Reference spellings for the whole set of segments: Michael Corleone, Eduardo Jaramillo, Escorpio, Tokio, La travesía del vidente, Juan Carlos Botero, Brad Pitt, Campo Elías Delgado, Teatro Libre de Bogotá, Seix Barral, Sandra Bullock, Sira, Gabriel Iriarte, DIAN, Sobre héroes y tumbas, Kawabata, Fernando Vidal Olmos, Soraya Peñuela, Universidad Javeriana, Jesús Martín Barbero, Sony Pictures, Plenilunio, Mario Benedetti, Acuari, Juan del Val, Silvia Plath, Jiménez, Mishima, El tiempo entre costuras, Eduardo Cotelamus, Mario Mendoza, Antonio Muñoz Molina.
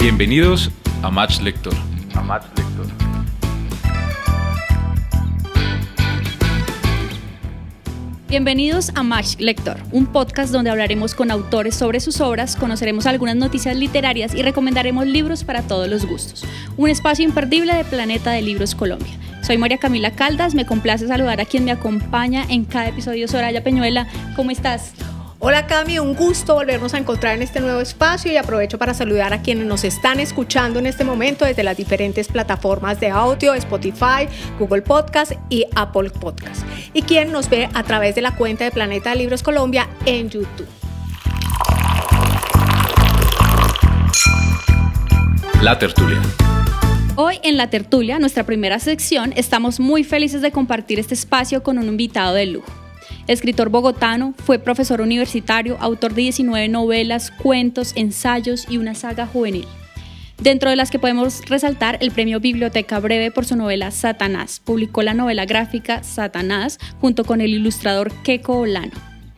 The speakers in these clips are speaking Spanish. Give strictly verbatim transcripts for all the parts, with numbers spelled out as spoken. Bienvenidos a Match Lector. A Match Lector. Bienvenidos a Match Lector, un podcast donde hablaremos con autores sobre sus obras, conoceremos algunas noticias literarias y recomendaremos libros para todos los gustos. Un espacio imperdible de Planeta de Libros Colombia. Soy María Camila Caldas, me complace saludar a quien me acompaña en cada episodio, Soraya Peñuela. ¿Cómo estás? Hola Cami, un gusto volvernos a encontrar en este nuevo espacio y aprovecho para saludar a quienes nos están escuchando en este momento desde las diferentes plataformas de audio, Spotify, Google Podcast y Apple Podcast. Y quien nos ve a través de la cuenta de Planeta de Libros Colombia en YouTube. La tertulia. Hoy en La Tertulia, nuestra primera sección, estamos muy felices de compartir este espacio con un invitado de lujo. Escritor bogotano, fue profesor universitario, autor de diecinueve novelas, cuentos, ensayos y una saga juvenil, dentro de las que podemos resaltar el premio Biblioteca Breve por su novela Satanás. Publicó la novela gráfica Satanás junto con el ilustrador Keiko Olano.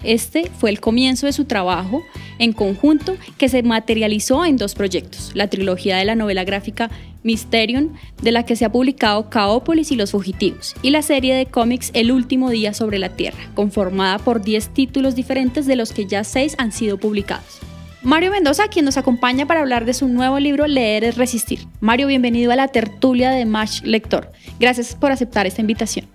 Este fue el comienzo de su trabajo en conjunto que se materializó en dos proyectos, la trilogía de la novela gráfica Mysterium, de la que se ha publicado Caópolis y los fugitivos, y la serie de cómics El último día sobre la tierra, conformada por diez títulos diferentes de los que ya seis han sido publicados. Mario Mendoza, quien nos acompaña para hablar de su nuevo libro Leer es resistir. Mario, bienvenido a la tertulia de Match Lector. Gracias por aceptar esta invitación.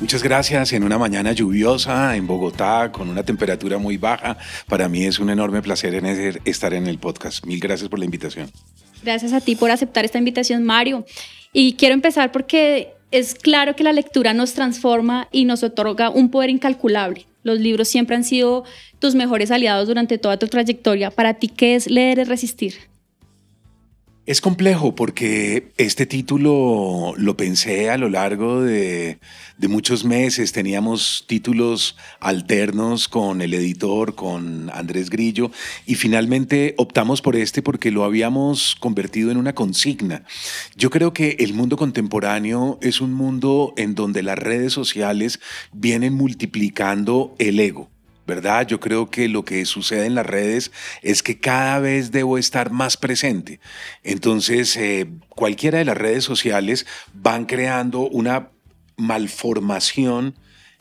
Muchas gracias. En una mañana lluviosa en Bogotá, con una temperatura muy baja, para mí es un enorme placer estar en el podcast. Mil gracias por la invitación. Gracias a ti por aceptar esta invitación, Mario. Y quiero empezar porque es claro que la lectura nos transforma y nos otorga un poder incalculable. Los libros siempre han sido tus mejores aliados durante toda tu trayectoria. Para ti, ¿qué es leer es resistir? Es complejo porque este título lo pensé a lo largo de, de muchos meses. Teníamos títulos alternos con el editor, con Andrés Grillo, y finalmente optamos por este porque lo habíamos convertido en una consigna. Yo creo que el mundo contemporáneo es un mundo en donde las redes sociales vienen multiplicando el ego, ¿verdad? Yo creo que lo que sucede en las redes es que cada vez debo estar más presente. Entonces, eh, cualquiera de las redes sociales van creando una malformación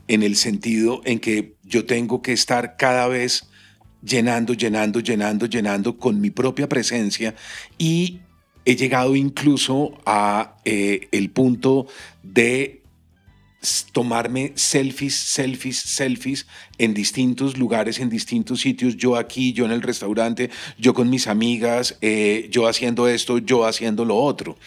en el sentido en que yo tengo que estar cada vez llenando, llenando, llenando, llenando con mi propia presencia, y he llegado incluso a eh, el punto de tomarme selfies, selfies, selfies en distintos lugares, en distintos sitios, yo aquí, yo en el restaurante, yo con mis amigas, eh, yo haciendo esto, yo haciendo lo otro.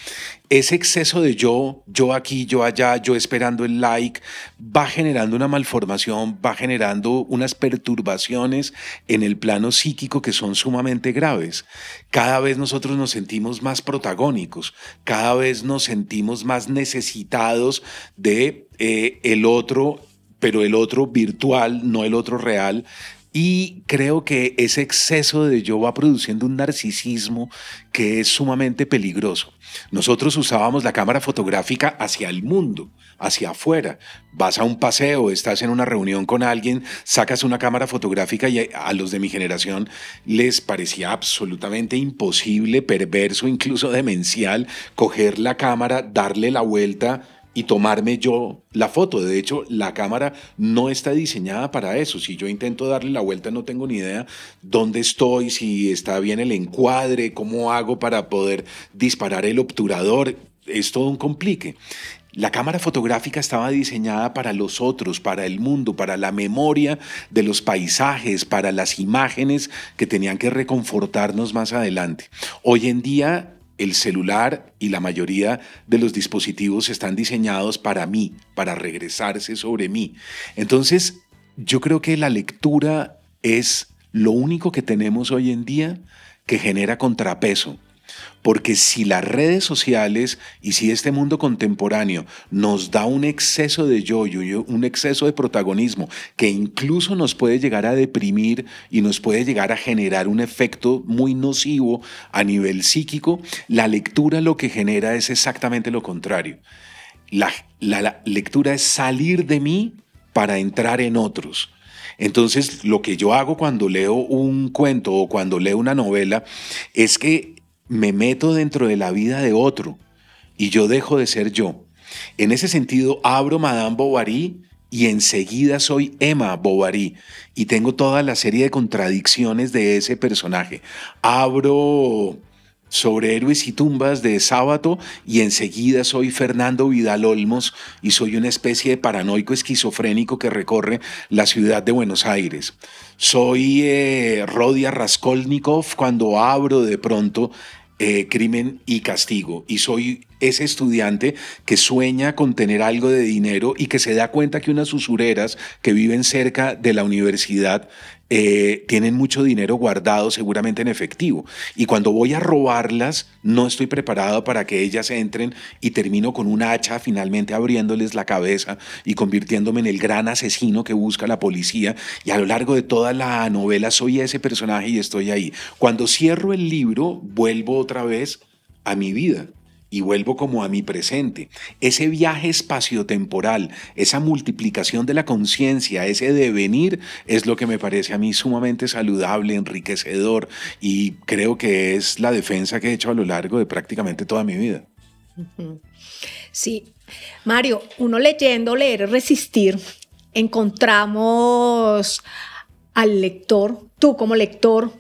Ese exceso de yo, yo aquí, yo allá, yo esperando el like, va generando una malformación, va generando unas perturbaciones en el plano psíquico que son sumamente graves. Cada vez nosotros nos sentimos más protagónicos, cada vez nos sentimos más necesitados de eh, el otro, pero el otro virtual, no el otro real. Y creo que ese exceso de yo va produciendo un narcisismo que es sumamente peligroso. Nosotros usábamos la cámara fotográfica hacia el mundo, hacia afuera. Vas a un paseo, estás en una reunión con alguien, sacas una cámara fotográfica, y a los de mi generación les parecía absolutamente imposible, perverso, incluso demencial, coger la cámara, darle la vuelta y tomarme yo la foto. De hecho, la cámara no está diseñada para eso. Si yo intento darle la vuelta, no tengo ni idea dónde estoy, si está bien el encuadre, cómo hago para poder disparar el obturador. Es todo un complique. La cámara fotográfica estaba diseñada para los otros, para el mundo, para la memoria de los paisajes, para las imágenes que tenían que reconfortarnos más adelante. Hoy en día, el celular y la mayoría de los dispositivos están diseñados para mí, para regresarse sobre mí. Entonces, yo creo que la lectura es lo único que tenemos hoy en día que genera contrapeso. Porque si las redes sociales y si este mundo contemporáneo nos da un exceso de yo, yo, un exceso de protagonismo que incluso nos puede llegar a deprimir y nos puede llegar a generar un efecto muy nocivo a nivel psíquico, la lectura lo que genera es exactamente lo contrario. La, la, la lectura es salir de mí para entrar en otros. Entonces, lo que yo hago cuando leo un cuento o cuando leo una novela es que me meto dentro de la vida de otro y yo dejo de ser yo. En ese sentido, abro Madame Bovary y enseguida soy Emma Bovary y tengo toda la serie de contradicciones de ese personaje. Abro Sobre héroes y tumbas de Sábato y enseguida soy Fernando Vidal Olmos y soy una especie de paranoico esquizofrénico que recorre la ciudad de Buenos Aires. Soy eh, Rodia Raskolnikov cuando abro de pronto eh, Crimen y Castigo y soy ese estudiante que sueña con tener algo de dinero y que se da cuenta que unas usureras que viven cerca de la universidad Eh, tienen mucho dinero guardado, seguramente en efectivo, y cuando voy a robarlas no estoy preparado para que ellas entren y termino con un hacha finalmente abriéndoles la cabeza y convirtiéndome en el gran asesino que busca la policía, y a lo largo de toda la novela soy ese personaje y estoy ahí. Cuando cierro el libro vuelvo otra vez a mi vida y vuelvo como a mi presente. Ese viaje espaciotemporal, esa multiplicación de la conciencia, ese devenir, es lo que me parece a mí sumamente saludable, enriquecedor, y creo que es la defensa que he hecho a lo largo de prácticamente toda mi vida. Sí. Mario, uno leyendo Leer es resistir, encontramos al lector, tú como lector,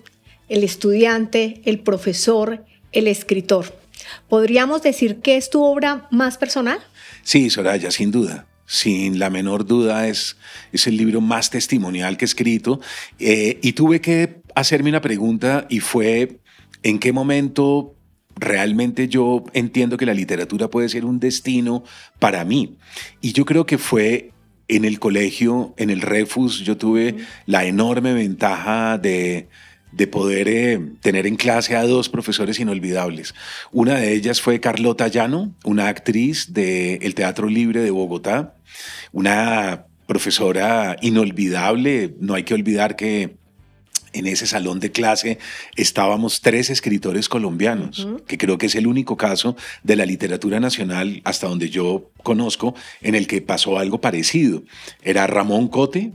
el estudiante, el profesor, el escritor. ¿Podríamos decir que es tu obra más personal? Sí, Soraya, sin duda. Sin la menor duda, es, es el libro más testimonial que he escrito. Eh, y tuve que hacerme una pregunta y fue, ¿en qué momento realmente yo entiendo que la literatura puede ser un destino para mí? Y yo creo que fue en el colegio, en el Refus. Yo tuve mm. la enorme ventaja de... de poder eh, tener en clase a dos profesores inolvidables. Una de ellas fue Carlota Llano, una actriz del Teatro Libre de Bogotá, una profesora inolvidable. No hay que olvidar que en ese salón de clase estábamos tres escritores colombianos, uh-huh. que creo que es el único caso de la literatura nacional, hasta donde yo conozco, en el que pasó algo parecido. Era Ramón Cote,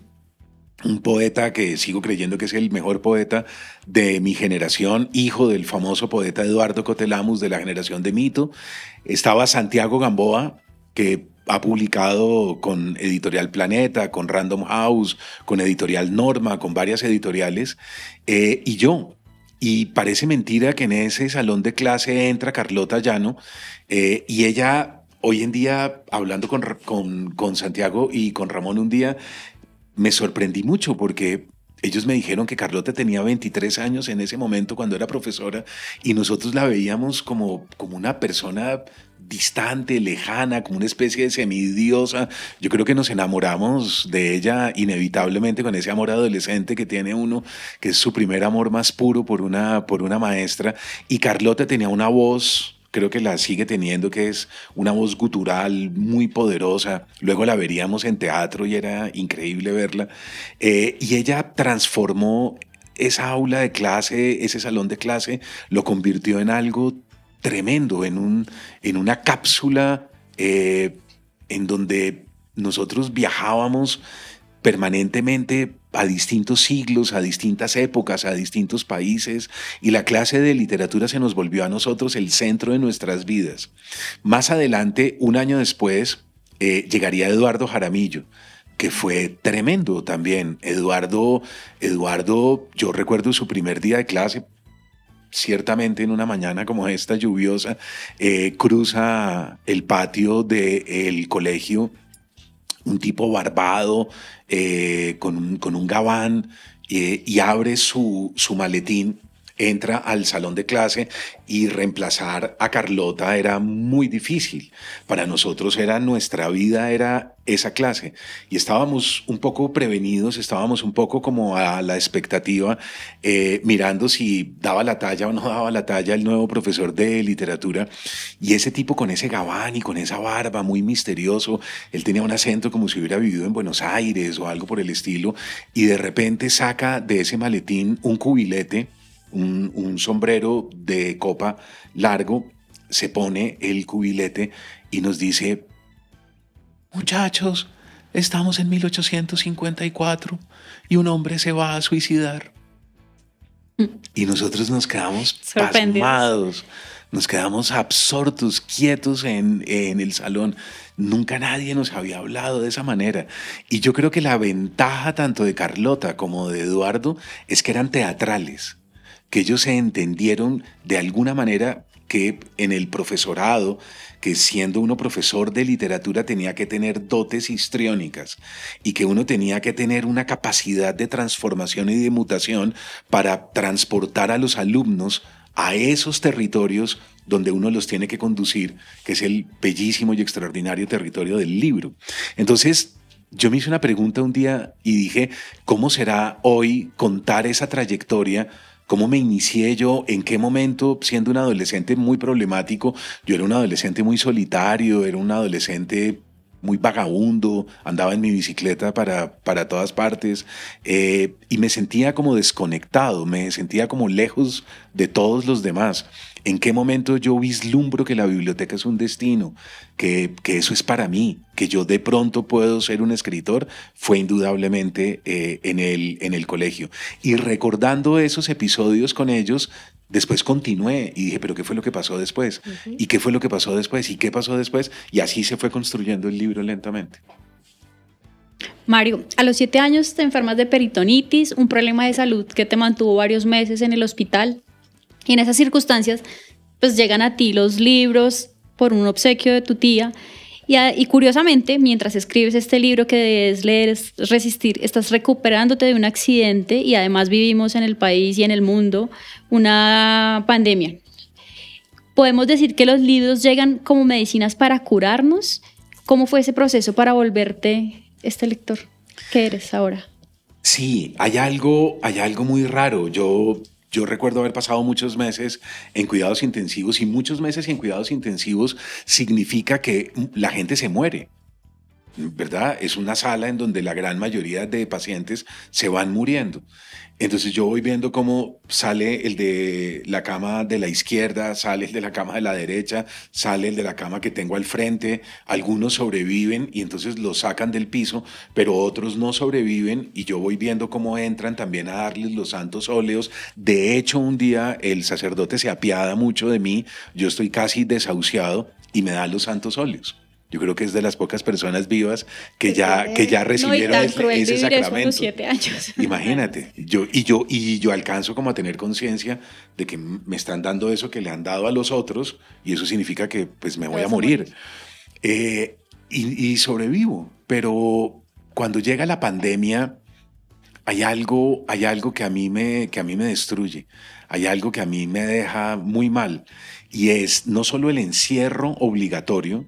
un poeta que sigo creyendo que es el mejor poeta de mi generación, hijo del famoso poeta Eduardo Cotelamus de la generación de Mito. Estaba Santiago Gamboa, que ha publicado con Editorial Planeta, con Random House, con Editorial Norma, con varias editoriales, eh, y yo. Y parece mentira que en ese salón de clase entra Carlota Llano eh, y ella, hoy en día, hablando con, con, con Santiago y con Ramón un día, me sorprendí mucho porque ellos me dijeron que Carlota tenía veintitrés años en ese momento cuando era profesora y nosotros la veíamos como, como una persona distante, lejana, como una especie de semidiosa. Yo creo que nos enamoramos de ella inevitablemente con ese amor adolescente que tiene uno, que es su primer amor más puro por una, por una maestra. Y Carlota tenía una voz... creo que la sigue teniendo, que es una voz gutural muy poderosa. Luego la veríamos en teatro y era increíble verla. Eh, y ella transformó esa aula de clase, ese salón de clase, lo convirtió en algo tremendo, en, un, en una cápsula eh, en donde nosotros viajábamos permanentemente a distintos siglos, a distintas épocas, a distintos países, y la clase de literatura se nos volvió a nosotros el centro de nuestras vidas. Más adelante, un año después, eh, llegaría Eduardo Jaramillo, que fue tremendo también. Eduardo, Eduardo, yo recuerdo su primer día de clase, ciertamente en una mañana como esta lluviosa, eh, cruza el patio del colegio un tipo barbado, eh, con, un, con un gabán, eh, y abre su, su maletín, entra al salón de clase, y reemplazar a Carlota era muy difícil. Para nosotros era nuestra vida, era esa clase. Y estábamos un poco prevenidos, estábamos un poco como a la expectativa, eh, mirando si daba la talla o no daba la talla el nuevo profesor de literatura. Y ese tipo con ese gabán y con esa barba, muy misterioso, él tenía un acento como si hubiera vivido en Buenos Aires o algo por el estilo, y de repente saca de ese maletín un cubilete, Un, un sombrero de copa largo, se pone el cubilete y nos dice: muchachos, estamos en mil ochocientos cincuenta y cuatro y un hombre se va a suicidar. Y nosotros nos quedamos pasmados, nos quedamos absortos, quietos en, en el salón. Nunca nadie nos había hablado de esa manera. Y yo creo que la ventaja tanto de Carlota como de Eduardo es que eran teatrales, que ellos se entendieron de alguna manera que en el profesorado, que siendo uno profesor de literatura tenía que tener dotes histriónicas y que uno tenía que tener una capacidad de transformación y de mutación para transportar a los alumnos a esos territorios donde uno los tiene que conducir, que es el bellísimo y extraordinario territorio del libro. Entonces, yo me hice una pregunta un día y dije, ¿cómo será hoy contar esa trayectoria? ¿Cómo me inicié yo? ¿En qué momento, siendo un adolescente muy problemático? Yo era un adolescente muy solitario, era un adolescente muy vagabundo, andaba en mi bicicleta para, para todas partes eh, y me sentía como desconectado, me sentía como lejos de todos los demás. ¿En qué momento yo vislumbro que la biblioteca es un destino, que, que eso es para mí, que yo de pronto puedo ser un escritor? Fue indudablemente eh, en, el, en el colegio. Y recordando esos episodios con ellos, después continué y dije, ¿pero qué fue lo que pasó después? Uh-huh. ¿Y qué fue lo que pasó después? ¿Y qué pasó después? Y así se fue construyendo el libro lentamente. Mario, a los siete años te enfermas de peritonitis, un problema de salud que te mantuvo varios meses en el hospital. Y en esas circunstancias, pues llegan a ti los libros por un obsequio de tu tía. Y, a, y curiosamente, mientras escribes este libro que es Leer es resistir, estás recuperándote de un accidente y además vivimos en el país y en el mundo una pandemia. ¿Podemos decir que los libros llegan como medicinas para curarnos? ¿Cómo fue ese proceso para volverte este lector que eres ahora? Sí, hay algo, hay algo muy raro. Yo... Yo recuerdo haber pasado muchos meses en cuidados intensivos y muchos meses en cuidados intensivos significa que la gente se muere, ¿verdad? Es una sala en donde la gran mayoría de pacientes se van muriendo. Entonces yo voy viendo cómo sale el de la cama de la izquierda, sale el de la cama de la derecha, sale el de la cama que tengo al frente. Algunos sobreviven y entonces los sacan del piso, pero otros no sobreviven y yo voy viendo cómo entran también a darles los santos óleos. De hecho, un día el sacerdote se apiada mucho de mí, yo estoy casi desahuciado y me da los santos óleos. Yo creo que es de las pocas personas vivas que ya, que ya recibieron no, ese, ese sacramento. Los siete años. Imagínate. Yo, y, yo, y yo alcanzo como a tener conciencia de que me están dando eso que le han dado a los otros y eso significa que pues, me voy a morir. Eh, y, y sobrevivo. Pero cuando llega la pandemia, hay algo, hay algo que, a mí me, que a mí me destruye. Hay algo que a mí me deja muy mal. Y es no solo el encierro obligatorio.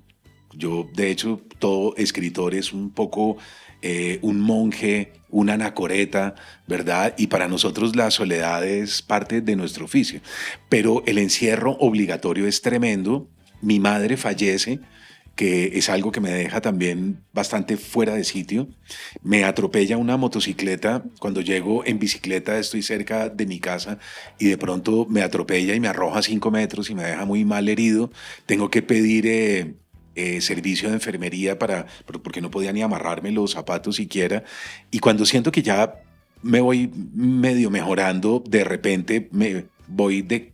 Yo, de hecho, todo escritor es un poco eh, un monje, un anacoreta, ¿verdad? Y para nosotros la soledad es parte de nuestro oficio. Pero el encierro obligatorio es tremendo. Mi madre fallece, que es algo que me deja también bastante fuera de sitio. Me atropella una motocicleta. Cuando llego en bicicleta estoy cerca de mi casa y de pronto me atropella y me arroja cinco metros y me deja muy mal herido. Tengo que pedir... Eh, Eh, servicio de enfermería para, porque no podía ni amarrarme los zapatos siquiera. Y cuando siento que ya me voy medio mejorando, de repente me voy de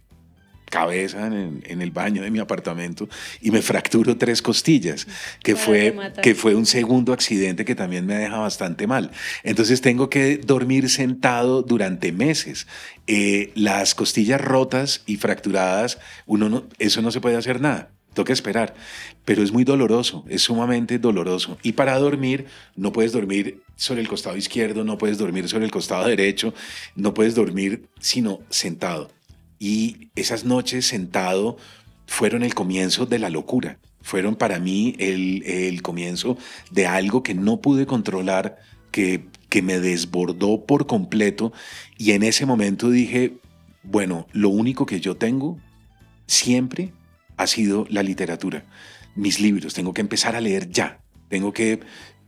cabeza en, en el baño de mi apartamento y me fracturo tres costillas, que fue, que fue un segundo accidente que también me deja bastante mal. Entonces tengo que dormir sentado durante meses. Eh, las costillas rotas y fracturadas, uno no, eso no se puede hacer nada. Toca esperar, pero es muy doloroso, es sumamente doloroso. Y para dormir, no puedes dormir sobre el costado izquierdo, no puedes dormir sobre el costado derecho, no puedes dormir sino sentado. Y esas noches sentado fueron el comienzo de la locura, fueron para mí el, el comienzo de algo que no pude controlar, que, que me desbordó por completo. Y en ese momento dije, bueno, lo único que yo tengo siempre ha sido la literatura, mis libros. Tengo que empezar a leer ya, tengo que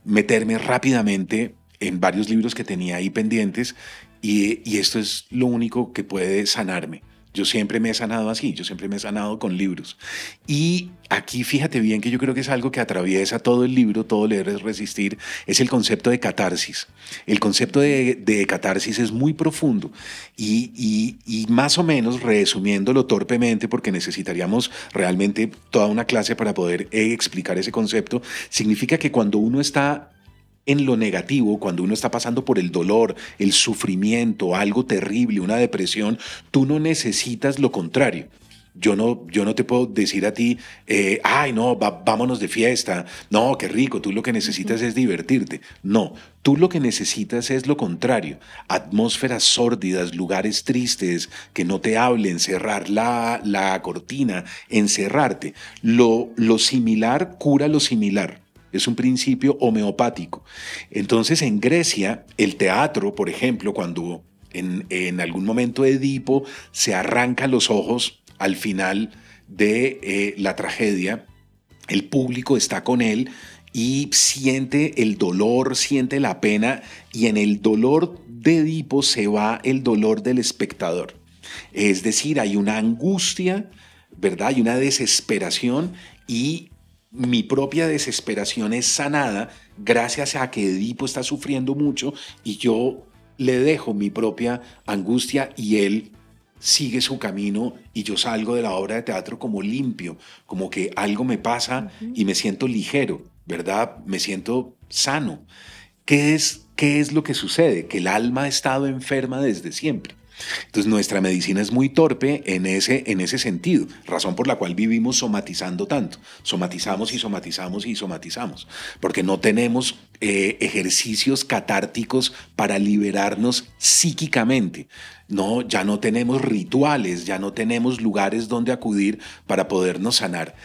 meterme rápidamente en varios libros que tenía ahí pendientes y, y esto es lo único que puede sanarme, Yo siempre me he sanado así, yo siempre me he sanado con libros. Y aquí fíjate bien que yo creo que es algo que atraviesa todo el libro, todo Leer es resistir, es el concepto de catarsis. El concepto de, de catarsis es muy profundo y, y, y más o menos, resumiéndolo torpemente, porque necesitaríamos realmente toda una clase para poder explicar ese concepto, significa que cuando uno está en lo negativo, cuando uno está pasando por el dolor, el sufrimiento, algo terrible, una depresión, tú no necesitas lo contrario. Yo no, yo no te puedo decir a ti, eh, ay no, va, vámonos de fiesta, no, qué rico, tú lo que necesitas es divertirte. No, tú lo que necesitas es lo contrario, atmósferas sórdidas, lugares tristes, que no te hablen, cerrar la, la cortina, encerrarte. Lo, lo similar cura lo similar. Es un principio homeopático. Entonces, en Grecia, el teatro, por ejemplo, cuando en, en algún momento Edipo se arranca los ojos al final de eh, la tragedia, el público está con él y siente el dolor, siente la pena, y en el dolor de Edipo se va el dolor del espectador. Es decir, hay una angustia, ¿verdad? Hay una desesperación y mi propia desesperación es sanada gracias a que Edipo está sufriendo mucho y yo le dejo mi propia angustia y él sigue su camino y yo salgo de la obra de teatro como limpio, como que algo me pasa y me siento ligero, ¿verdad? Me siento sano. ¿Qué es, qué es lo que sucede? Que el alma ha estado enferma desde siempre. Entonces nuestra medicina es muy torpe en ese, en ese sentido, razón por la cual vivimos somatizando tanto, somatizamos y somatizamos y somatizamos, porque no tenemos eh, ejercicios catárticos para liberarnos psíquicamente, no, ya no tenemos rituales, ya no tenemos lugares donde acudir para podernos sanar.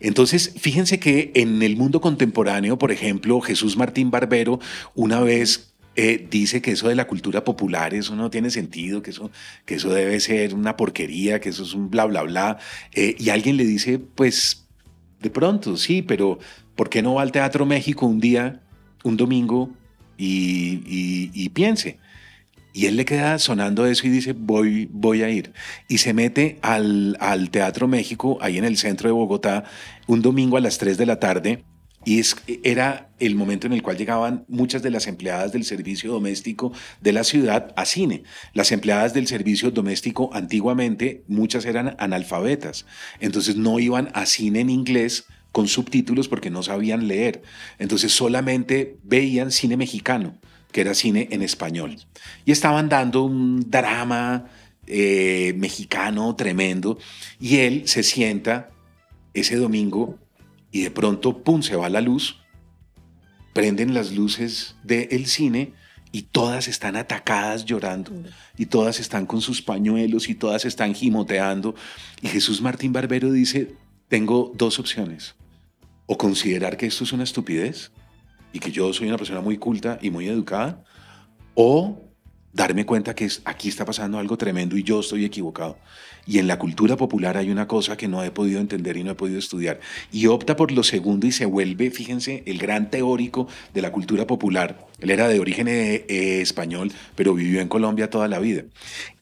Entonces, fíjense que en el mundo contemporáneo, por ejemplo, Jesús Martín Barbero una vez Eh, dice que eso de la cultura popular, eso no tiene sentido, que eso, que eso debe ser una porquería, que eso es un bla, bla, bla. Eh, y alguien le dice, pues, de pronto, sí, pero ¿por qué no va al Teatro México un día, un domingo, y, y, y piense? Y él le queda sonando eso y dice, voy, voy a ir. Y se mete al, al Teatro México, ahí en el centro de Bogotá, un domingo a las tres de la tarde, y es, era el momento en el cual llegaban muchas de las empleadas del servicio doméstico de la ciudad a cine. Las empleadas del servicio doméstico antiguamente, muchas eran analfabetas, entonces no iban a cine en inglés con subtítulos porque no sabían leer. Entonces solamente veían cine mexicano, que era cine en español. Y estaban dando un drama eh, mexicano tremendo y él se sienta ese domingo y de pronto, pum, se va la luz, prenden las luces del cine y todas están atacadas llorando y todas están con sus pañuelos y todas están gimoteando. Y Jesús Martín Barbero dice, tengo dos opciones, o considerar que esto es una estupidez y que yo soy una persona muy culta y muy educada, o darme cuenta que aquí está pasando algo tremendo y yo estoy equivocado. Y en la cultura popular hay una cosa que no he podido entender y no he podido estudiar. Y opta por lo segundo y se vuelve, fíjense, el gran teórico de la cultura popular. Él era de origen eh, español, pero vivió en Colombia toda la vida.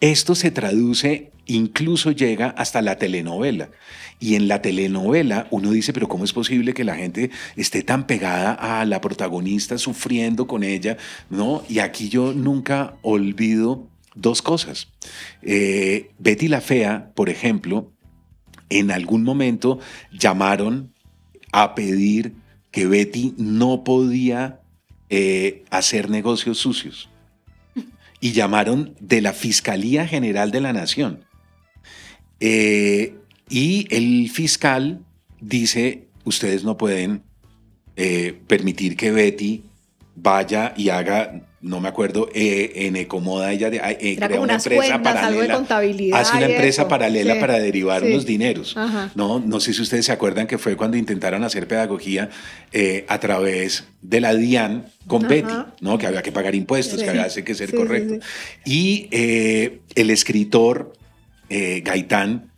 Esto se traduce, incluso llega hasta la telenovela. Y en la telenovela uno dice, pero ¿cómo es posible que la gente esté tan pegada a la protagonista, sufriendo con ella, ¿no? Y aquí yo nunca olvido dos cosas. Eh, Betty la Fea, por ejemplo, en algún momento llamaron a pedir que Betty no podía eh, hacer negocios sucios. Y llamaron de la Fiscalía General de la Nación. Eh, y el fiscal dice, ustedes no pueden eh, permitir que Betty vaya y haga, no me acuerdo, eh, en Ecomoda, ella de, eh, crea una empresa cuentas, paralela, algo de contabilidad, hace una empresa eso. paralela sí, para derivar sí. unos dineros. ¿No? No sé si ustedes se acuerdan que fue cuando intentaron hacer pedagogía eh, a través de la DIAN con Ajá. Betty, ¿no? Que había que pagar impuestos, sí. que había que ser sí, correcto. Sí, sí. Y eh, el escritor eh, Gaitán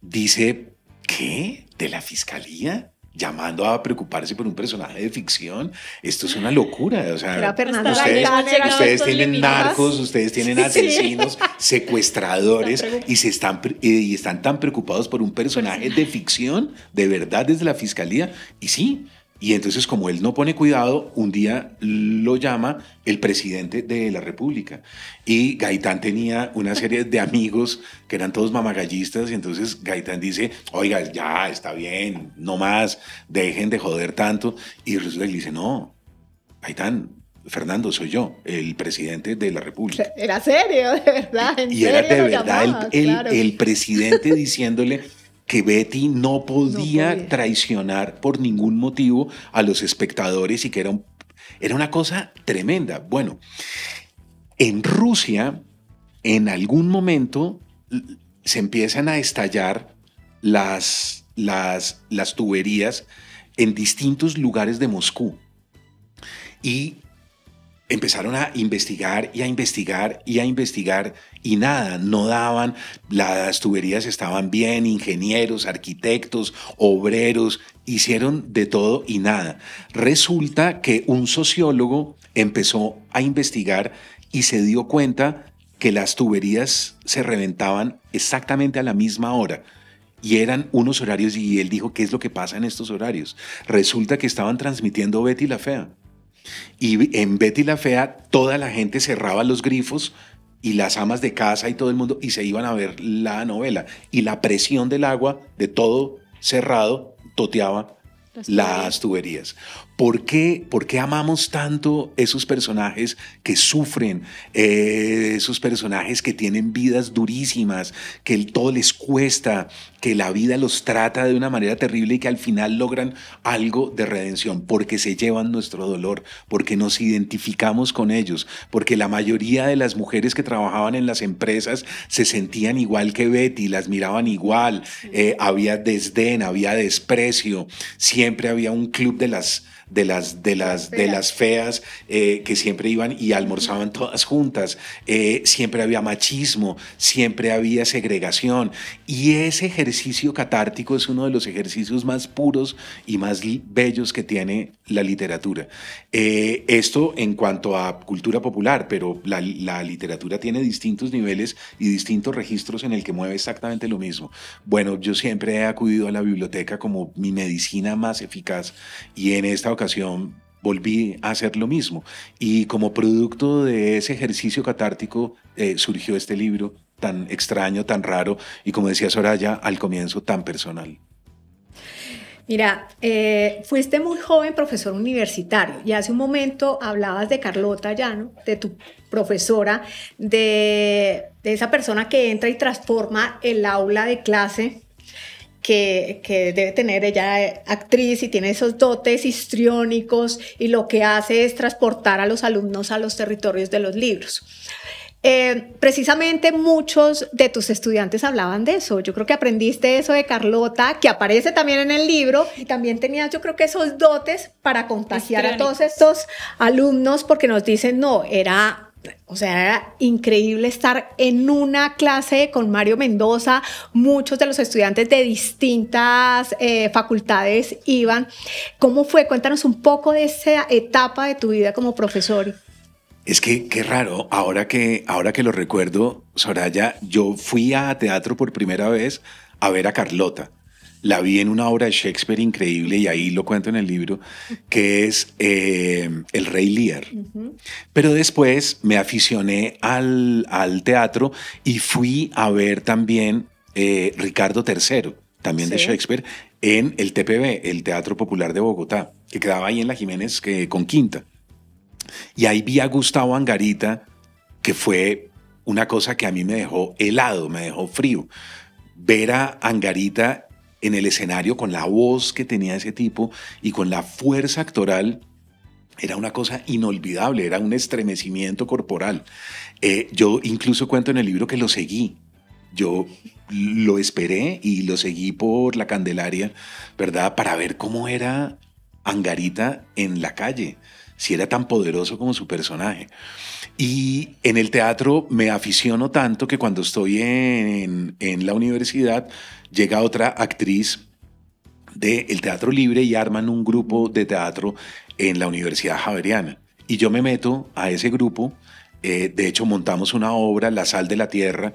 dice, ¿qué? ¿De la fiscalía? llamando a preocuparse por un personaje de ficción. Esto es una locura. O sea, ustedes, ustedes tienen narcos, ustedes tienen asesinos, secuestradores, y se están, y están tan preocupados por un personaje de ficción, de verdad, desde la fiscalía. Y sí. Y entonces, como él no pone cuidado, un día lo llama el presidente de la República. Y Gaitán tenía una serie de amigos que eran todos mamagallistas. Y entonces Gaitán dice, oiga, ya, está bien, no más, dejen de joder tanto. Y resulta que le dice, no, Gaitán, Fernando, soy yo, el presidente de la República. Era serio, de verdad. ¿En y serio era de verdad llamaba, el, el, claro. el presidente diciéndole... que Betty no podía, no podía traicionar por ningún motivo a los espectadores, y que era, un, era una cosa tremenda. Bueno, en Rusia, en algún momento, se empiezan a estallar las, las, las tuberías en distintos lugares de Moscú. Y empezaron a investigar y a investigar y a investigar, y nada, no daban, las tuberías estaban bien, ingenieros, arquitectos, obreros, hicieron de todo y nada. Resulta que un sociólogo empezó a investigar y se dio cuenta que las tuberías se reventaban exactamente a la misma hora. Y eran unos horarios, y él dijo, ¿qué es lo que pasa en estos horarios? Resulta que estaban transmitiendo Betty la Fea. Y en Betty la Fea toda la gente cerraba los grifos, y las amas de casa y todo el mundo, y se iban a ver la novela, y la presión del agua, de todo cerrado, toteaba las, las tuberías. ¿Por qué, ¿Por qué amamos tanto esos personajes que sufren, eh, esos personajes que tienen vidas durísimas, que el todo les cuesta, que la vida los trata de una manera terrible y que al final logran algo de redención? Porque se llevan nuestro dolor, porque nos identificamos con ellos, porque la mayoría de las mujeres que trabajaban en las empresas se sentían igual que Betty, las miraban igual, eh, había desdén, había desprecio, siempre había un club de las... de las, de las, de las feas eh, que siempre iban y almorzaban todas juntas, eh, siempre había machismo, siempre había segregación, y ese ejercicio catártico es uno de los ejercicios más puros y más bellos que tiene la literatura. Eh, esto en cuanto a cultura popular, pero la, la literatura tiene distintos niveles y distintos registros en el que mueve exactamente lo mismo. Bueno, yo siempre he acudido a la biblioteca como mi medicina más eficaz, y en esta ocasión volví a hacer lo mismo, y como producto de ese ejercicio catártico eh, surgió este libro tan extraño, tan raro, y como decía Soraya al comienzo, tan personal. Mira, eh, fuiste muy joven profesor universitario, y hace un momento hablabas de Carlota Llano, de tu profesora, de, de esa persona que entra y transforma el aula de clase. Que, que debe tener ella, actriz, y tiene esos dotes histriónicos, y lo que hace es transportar a los alumnos a los territorios de los libros. Eh, precisamente muchos de tus estudiantes hablaban de eso. Yo creo que aprendiste eso de Carlota, que aparece también en el libro, y también tenías, yo creo que esos dotes para contagiar a todos estos alumnos, porque nos dicen, no, era... O sea, era increíble estar en una clase con Mario Mendoza. Muchos de los estudiantes de distintas eh, facultades iban. ¿Cómo fue? Cuéntanos un poco de esa etapa de tu vida como profesor. Es que qué raro, ahora que, ahora que lo recuerdo, Soraya, yo fui a teatro por primera vez a ver a Carlota. La vi en una obra de Shakespeare increíble, y ahí lo cuento en el libro, que es eh, El Rey Lear. Uh-huh. Pero después me aficioné al, al teatro, y fui a ver también eh, Ricardo tercero, también sí, de Shakespeare, en el T P B, el Teatro Popular de Bogotá, que quedaba ahí en la Jiménez que, con Quinta. Y ahí vi a Gustavo Angarita, que fue una cosa que a mí me dejó helado, me dejó frío. Ver a Angarita en el escenario, con la voz que tenía ese tipo y con la fuerza actoral, era una cosa inolvidable, era un estremecimiento corporal. Eh, yo incluso cuento en el libro que lo seguí. Yo lo esperé y lo seguí por la Candelaria, ¿verdad? Para ver cómo era Angarita en la calle, si era tan poderoso como su personaje. Y en el teatro me aficiono tanto que cuando estoy en, en la universidad llega otra actriz del Teatro Libre y arman un grupo de teatro en la Universidad Javeriana. Y yo me meto a ese grupo, eh, de hecho montamos una obra, La Sal de la Tierra,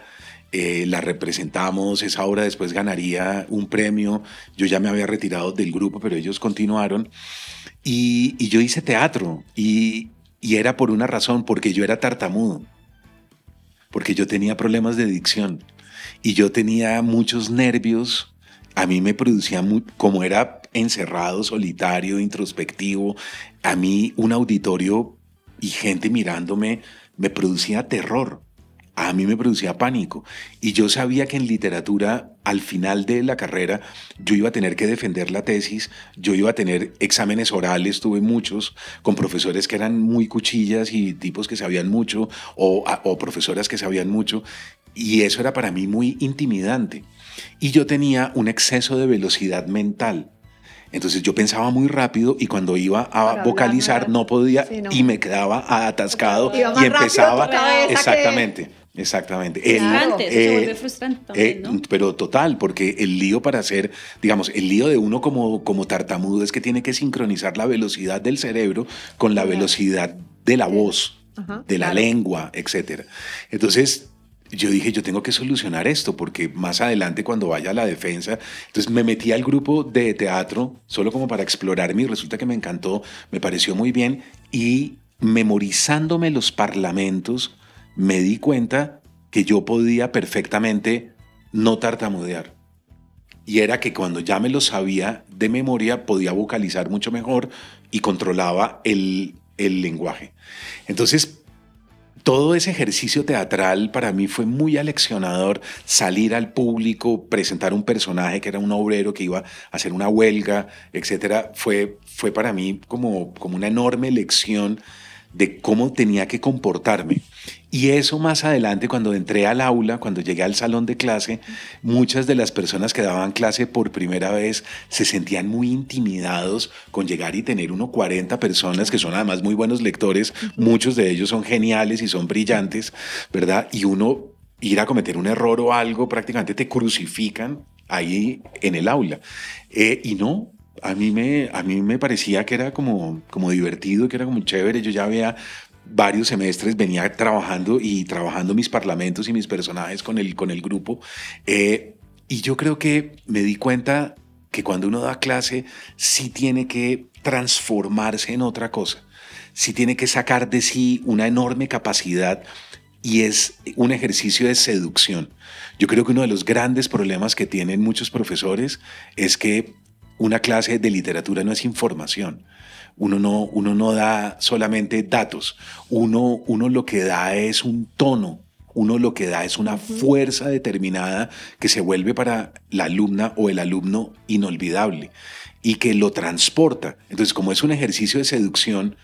eh, la representamos, esa obra después ganaría un premio, yo ya me había retirado del grupo, pero ellos continuaron, y, y yo hice teatro, y, y era por una razón, porque yo era tartamudo, porque yo tenía problemas de dicción, y yo tenía muchos nervios, a mí me producía, muy, como era encerrado, solitario, introspectivo, a mí un auditorio y gente mirándome me producía terror, a mí me producía pánico. Y yo sabía que en literatura, al final de la carrera, yo iba a tener que defender la tesis, yo iba a tener exámenes orales, tuve muchos, con profesores que eran muy cuchillas y tipos que sabían mucho, o, o profesoras que sabían mucho, y eso era para mí muy intimidante. Y yo tenía un exceso de velocidad mental. Entonces yo pensaba muy rápido y cuando iba a vocalizar no podía y me quedaba atascado y empezaba. Exactamente, exactamente. Se vuelve frustrante también, ¿no? Pero total, porque el lío para hacer, digamos, el lío de uno como, como tartamudo es que tiene que sincronizar la velocidad del cerebro con la velocidad de la voz, de la lengua, etcétera. Entonces yo dije, yo tengo que solucionar esto, porque más adelante cuando vaya a la defensa, entonces me metí al grupo de teatro solo como para explorarme y resulta que me encantó, me pareció muy bien y memorizándome los parlamentos me di cuenta que yo podía perfectamente no tartamudear. Y era que cuando ya me lo sabía de memoria podía vocalizar mucho mejor y controlaba el, el lenguaje. Entonces, todo ese ejercicio teatral para mí fue muy aleccionador, salir al público, presentar un personaje que era un obrero que iba a hacer una huelga, etcétera, fue, fue para mí como, como una enorme lección de cómo tenía que comportarme. Y eso más adelante, cuando entré al aula, cuando llegué al salón de clase, muchas de las personas que daban clase por primera vez se sentían muy intimidados con llegar y tener unos cuarenta personas que son además muy buenos lectores, muchos de ellos son geniales y son brillantes, ¿verdad? Y uno ir a cometer un error o algo, prácticamente te crucifican ahí en el aula. Eh, y no... A mí, me, a mí me parecía que era como, como divertido, que era como chévere. Yo ya había varios semestres, venía trabajando y trabajando mis parlamentos y mis personajes con el, con el grupo. Eh, y yo creo que me di cuenta que cuando uno da clase, sí tiene que transformarse en otra cosa. Sí tiene que sacar de sí una enorme capacidad y es un ejercicio de seducción. Yo creo que uno de los grandes problemas que tienen muchos profesores es que una clase de literatura no es información, uno no, uno no da solamente datos, uno, uno lo que da es un tono, uno lo que da es una fuerza determinada que se vuelve para la alumna o el alumno inolvidable y que lo transporta. Entonces, como es un ejercicio de seducción,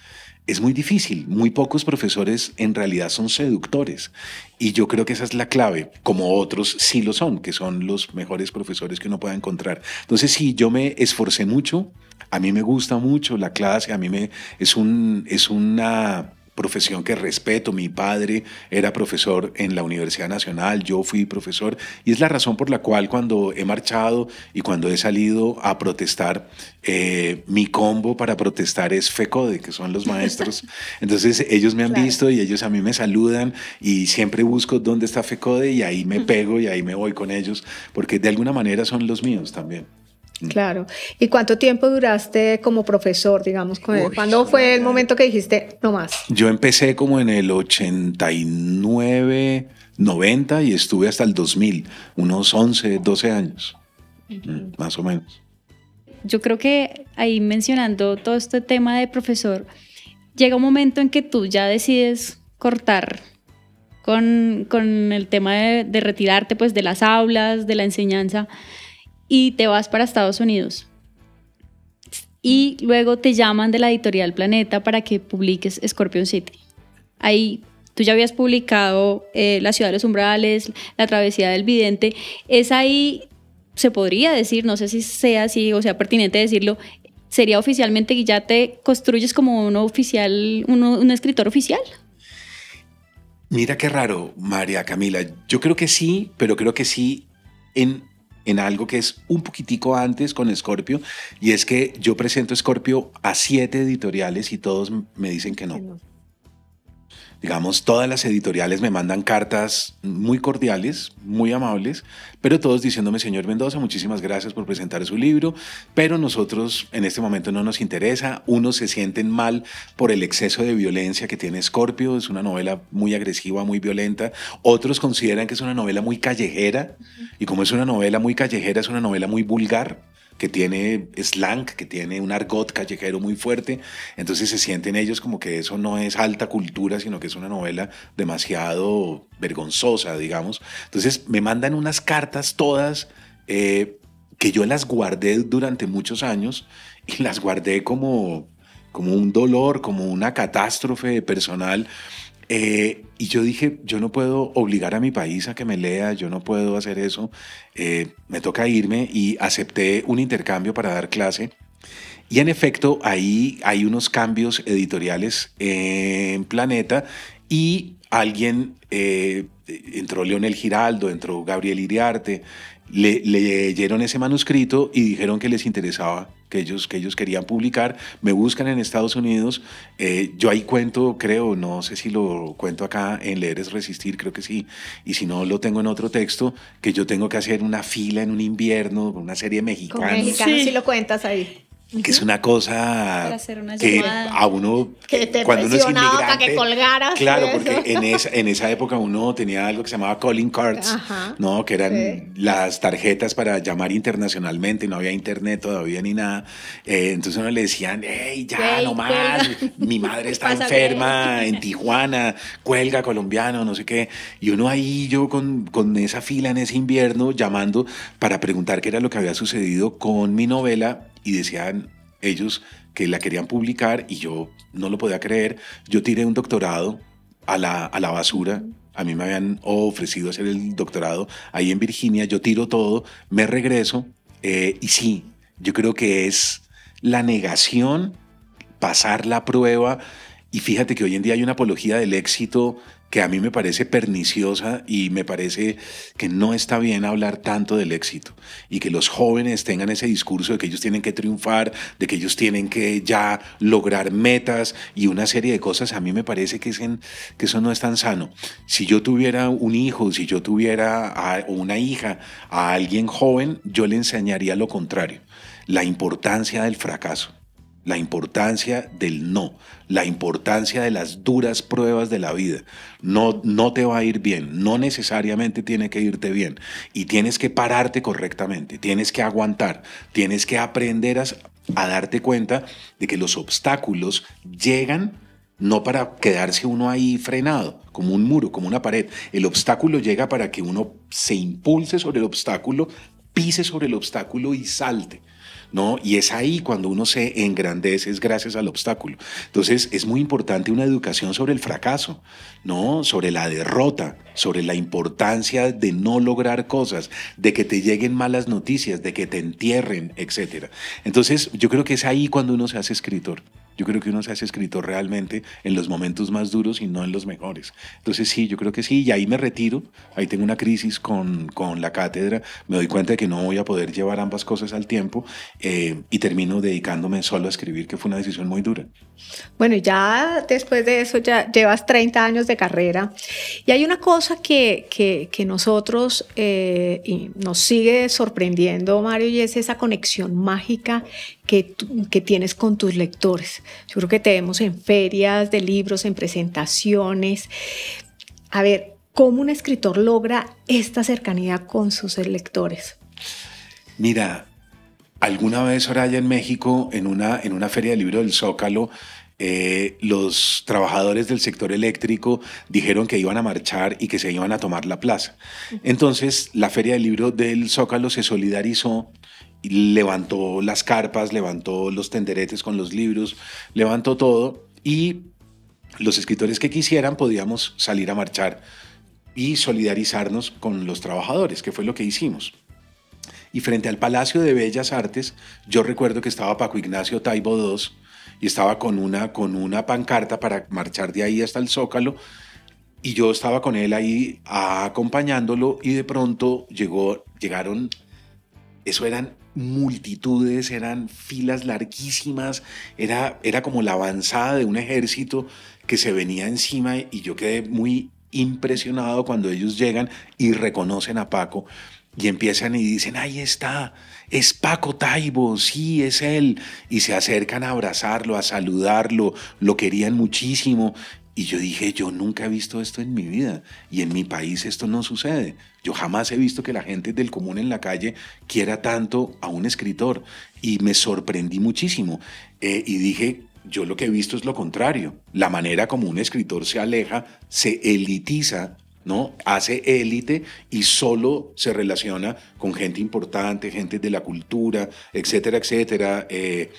es muy difícil, muy pocos profesores en realidad son seductores y yo creo que esa es la clave, como otros sí lo son, que son los mejores profesores que uno pueda encontrar. Entonces sí, yo me esforcé mucho, a mí me gusta mucho la clase, a mí me, es, un, es una profesión que respeto, mi padre era profesor en la Universidad Nacional, yo fui profesor y es la razón por la cual cuando he marchado y cuando he salido a protestar, eh, mi combo para protestar es FECODE, que son los maestros. Entonces ellos me han claro. visto y ellos a mí me saludan y siempre busco dónde está FECODE y ahí me pego y ahí me voy con ellos porque de alguna manera son los míos también. Claro. ¿Y cuánto tiempo duraste como profesor, digamos? ¿Cuándo fue el momento que dijiste no más? Yo empecé como en el ochenta y nueve, noventa y estuve hasta el dos mil, unos once, doce años, uh-huh. más o menos. Yo creo que ahí mencionando todo este tema de profesor, llega un momento en que tú ya decides cortar con, con el tema de, de retirarte pues, de las aulas, de la enseñanza, y te vas para Estados Unidos y luego te llaman de la editorial Planeta para que publiques Scorpion City. Ahí tú ya habías publicado eh, La Ciudad de los Umbrales, La Travesía del Vidente. Es ahí, se podría decir, no sé si sea así o sea pertinente decirlo, sería oficialmente que ya te construyes como un oficial, un, un escritor oficial. Mira qué raro, María Camila. Yo creo que sí, pero creo que sí en en algo que es un poquitico antes con Escorpio, y es que yo presento Escorpio a siete editoriales y todos me dicen que no. Que no. Digamos, todas las editoriales me mandan cartas muy cordiales, muy amables, pero todos diciéndome, señor Mendoza, muchísimas gracias por presentar su libro, pero nosotros en este momento no nos interesa. Unos se sienten mal por el exceso de violencia que tiene Escorpio, es una novela muy agresiva, muy violenta. Otros consideran que es una novela muy callejera, y como es una novela muy callejera, es una novela muy vulgar, que tiene slang, que tiene un argot callejero muy fuerte, entonces se sienten ellos como que eso no es alta cultura, sino que es una novela demasiado vergonzosa, digamos. Entonces me mandan unas cartas todas eh, que yo las guardé durante muchos años, y las guardé como, como un dolor, como una catástrofe personal. Eh, y yo dije, yo no puedo obligar a mi país a que me lea, yo no puedo hacer eso, eh, me toca irme, y acepté un intercambio para dar clase. Y en efecto, ahí hay unos cambios editoriales en Planeta, y alguien, eh, entró Leonel Giraldo, entró Gabriel Iriarte, le, leyeron ese manuscrito y dijeron que les interesaba, que ellos, que ellos querían publicar. Me buscan en Estados Unidos, eh, yo ahí cuento, creo, no sé si lo cuento acá en Leer es Resistir, creo que sí, y si no lo tengo en otro texto, que yo tengo que hacer una fila en un invierno, una serie mexicana. Con mexicanos sí, sí lo cuentas ahí. Que es una cosa hacer una que a uno, que te cuando uno es inmigrante, para que colgaras. Claro, porque en esa, en esa época uno tenía algo que se llamaba calling cards, ajá, ¿no? Que eran sí. las tarjetas para llamar internacionalmente, no había internet todavía ni nada. Eh, entonces uno le decían, hey, ya, no más, mi madre está enferma bien. en Tijuana, cuelga colombiano, no sé qué. Y uno ahí, yo con, con esa fila en ese invierno, llamando para preguntar qué era lo que había sucedido con mi novela. Y decían ellos que la querían publicar y yo no lo podía creer. Yo tiré un doctorado a la, a la basura. A mí me habían ofrecido hacer el doctorado ahí en Virginia. Yo tiro todo, me regreso. Eh, y sí, yo creo que es la negación, pasar la prueba. Y fíjate que hoy en día hay una apología del éxito que a mí me parece perniciosa, y me parece que no está bien hablar tanto del éxito, y que los jóvenes tengan ese discurso de que ellos tienen que triunfar, de que ellos tienen que ya lograr metas y una serie de cosas. A mí me parece que, es en, que eso no es tan sano. Si yo tuviera un hijo, si yo tuviera a, una hija, a alguien joven, yo le enseñaría lo contrario, la importancia del fracaso, la importancia del no, la importancia de las duras pruebas de la vida. No, no te va a ir bien, no necesariamente tiene que irte bien, y tienes que pararte correctamente, tienes que aguantar, tienes que aprender a, a darte cuenta de que los obstáculos llegan no para quedarse uno ahí frenado, como un muro, como una pared. El obstáculo llega para que uno se impulse sobre el obstáculo, pise sobre el obstáculo y salte, ¿no? Y es ahí cuando uno se engrandece, es gracias al obstáculo. Entonces es muy importante una educación sobre el fracaso, ¿no? Sobre la derrota, sobre la importancia de no lograr cosas, de que te lleguen malas noticias, de que te entierren, etcétera. Entonces yo creo que es ahí cuando uno se hace escritor. Yo creo que uno se hace escritor realmente en los momentos más duros y no en los mejores. Entonces sí, yo creo que sí, y ahí me retiro, ahí tengo una crisis con, con la cátedra, me doy cuenta de que no voy a poder llevar ambas cosas al tiempo, eh, y termino dedicándome solo a escribir, que fue una decisión muy dura. Bueno, ya después de eso ya llevas treinta años de carrera, y hay una cosa que, que, que nosotros eh, y nos sigue sorprendiendo, Mario, y es esa conexión mágica que, que tienes con tus lectores. Yo creo que te vemos en ferias de libros, en presentaciones. A ver, ¿cómo un escritor logra esta cercanía con sus lectores? Mira, alguna vez, Soraya, en México, en una, en una feria de libros del Zócalo, eh, los trabajadores del sector eléctrico dijeron que iban a marchar y que se iban a tomar la plaza. Entonces, la feria de libros del Zócalo se solidarizó, levantó las carpas, levantó los tenderetes con los libros, levantó todo, y los escritores que quisieran podíamos salir a marchar y solidarizarnos con los trabajadores, que fue lo que hicimos. Y frente al Palacio de Bellas Artes, yo recuerdo que estaba Paco Ignacio Taibo segundo y estaba con una, con una pancarta para marchar de ahí hasta el Zócalo, y yo estaba con él ahí acompañándolo, y de pronto llegó, llegaron Eso eran multitudes, eran filas larguísimas, era, era como la avanzada de un ejército que se venía encima, y yo quedé muy impresionado cuando ellos llegan y reconocen a Paco y empiezan y dicen, ahí está, es Paco Taibo, sí, es él, y se acercan a abrazarlo, a saludarlo, lo querían muchísimo. Y yo dije, yo nunca he visto esto en mi vida, y en mi país esto no sucede. Yo jamás he visto que la gente del común en la calle quiera tanto a un escritor, y me sorprendí muchísimo. Eh, y dije, yo lo que he visto es lo contrario, la manera como un escritor se aleja, se elitiza, ¿no? Hace élite y solo se relaciona con gente importante, gente de la cultura, etcétera, etcétera. Eh,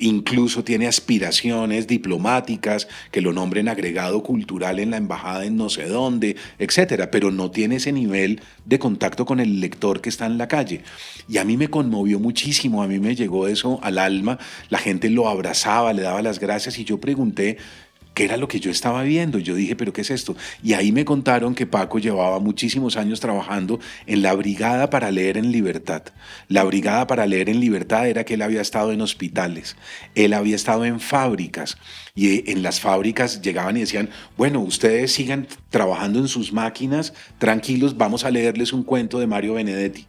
Incluso tiene aspiraciones diplomáticas, que lo nombren agregado cultural en la embajada en no sé dónde, etcétera, pero no tiene ese nivel de contacto con el lector que está en la calle. Y a mí me conmovió muchísimo, a mí me llegó eso al alma, la gente lo abrazaba, le daba las gracias, y yo pregunté qué era lo que yo estaba viendo. Yo dije, ¿pero qué es esto? Y ahí me contaron que Paco llevaba muchísimos años trabajando en la Brigada para Leer en Libertad. La Brigada para Leer en Libertad era que él había estado en hospitales, él había estado en fábricas, y en las fábricas llegaban y decían, bueno, ustedes sigan trabajando en sus máquinas, tranquilos, vamos a leerles un cuento de Mario Benedetti.